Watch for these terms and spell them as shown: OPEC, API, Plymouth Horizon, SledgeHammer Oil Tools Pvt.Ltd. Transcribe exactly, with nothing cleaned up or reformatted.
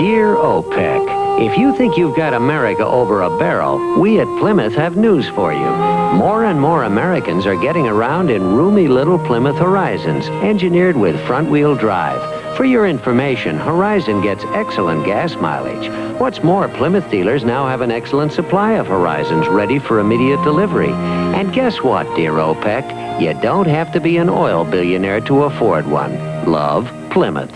Dear OPEC, if you think you've got America over a barrel, we at Plymouth have news for you. More and more Americans are getting around in roomy little Plymouth Horizons, engineered with front-wheel drive. For your information, Horizon gets excellent gas mileage. What's more, Plymouth dealers now have an excellent supply of Horizons ready for immediate delivery. And guess what, dear OPEC? You don't have to be an oil billionaire to afford one. Love, Plymouth.